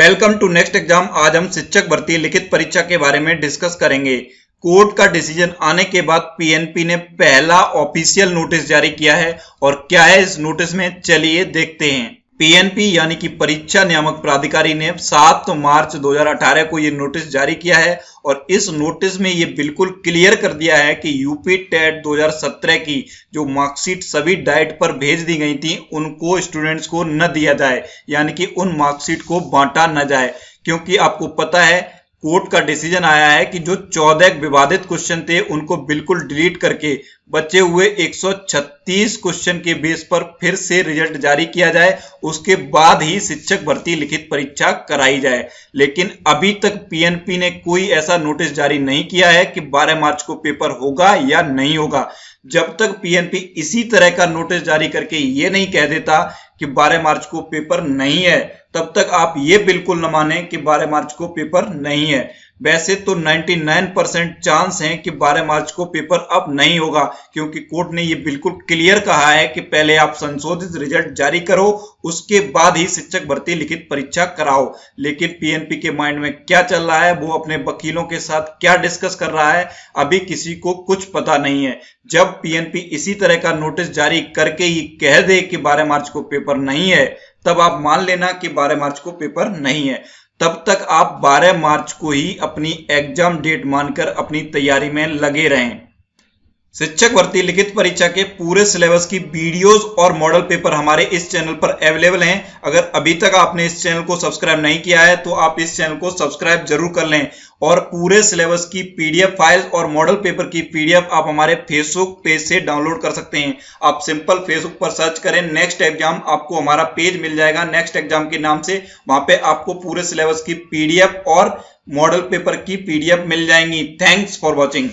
Welcome to next exam. आज हम शिक्षक भर्ती लिखित परीक्षा के बारे में डिस्कस करेंगे। कोर्ट का डिसीजन आने के बाद पीएनपी ने पहला ऑफिशियल नोटिस जारी किया है और क्या है इस नोटिस में, चलिए देखते हैं। पीएनपी यानी कि परीक्षा नियामक प्राधिकारी ने 7 मार्च 2018 को ये नोटिस जारी किया है और इस नोटिस में ये बिल्कुल क्लियर कर दिया है कि यूपी टेट 2017 की जो मार्कशीट सभी डाइट पर भेज दी गई थी उनको स्टूडेंट्स को न दिया जाए, यानी कि उन मार्कशीट को बांटा न जाए, क्योंकि आपको पता है कोर्ट का डिसीजन आया है कि जो 14 विवादित क्वेश्चन थे उनको बिल्कुल डिलीट करके बचे हुए 136 क्वेश्चन के बेस पर फिर से रिजल्ट जारी किया जाए, उसके बाद ही शिक्षक भर्ती लिखित परीक्षा कराई जाए। लेकिन अभी तक पीएनपी ने कोई ऐसा नोटिस जारी नहीं किया है कि 12 मार्च को पेपर होगा या नहीं होगा। जब तक पीएनपी इसी तरह का नोटिस जारी करके ये नहीं कह देता कि 12 मार्च को पेपर नहीं है, तब तक आप ये बिल्कुल न माने कि 12 मार्च को पेपर नहीं है। वैसे तो 99% चांस है कि 12 मार्च को पेपर अब नहीं होगा, क्योंकि कोर्ट ने ये बिल्कुल क्लियर कहा है कि पहले आप संशोधित रिजल्ट जारी करो, उसके बाद ही शिक्षक भर्ती लिखित परीक्षा कराओ। लेकिन पीएनपी के माइंड में क्या चल रहा है, वो अपने वकीलों के साथ क्या डिस्कस कर रहा है, अभी किसी को कुछ पता नहीं है। जब पीएनपी इसी तरह का नोटिस जारी करके ये कह दे कि 12 मार्च को पेपर नहीं है, तब आप मान लेना कि 12 मार्च को पेपर नहीं है। तब तक आप 12 मार्च को ही अपनी एग्जाम डेट मानकर अपनी तैयारी में लगे रहें। शिक्षक भर्ती लिखित परीक्षा के पूरे सिलेबस की वीडियोस और मॉडल पेपर हमारे इस चैनल पर अवेलेबल हैं। अगर अभी तक आपने इस चैनल को सब्सक्राइब नहीं किया है तो आप इस चैनल को सब्सक्राइब जरूर कर लें। और पूरे सिलेबस की पीडीएफ फाइल्स और मॉडल पेपर की पीडीएफ आप हमारे फेसबुक पेज से डाउनलोड कर सकते हैं। आप सिंपल फेसबुक पर सर्च करें नेक्स्ट एग्जाम, आपको हमारा पेज मिल जाएगा नेक्स्ट एग्जाम के नाम से। वहां पे आपको पूरे सिलेबस की पीडीएफ और मॉडल पेपर की पीडीएफ मिल जाएंगी। Thanks for watching.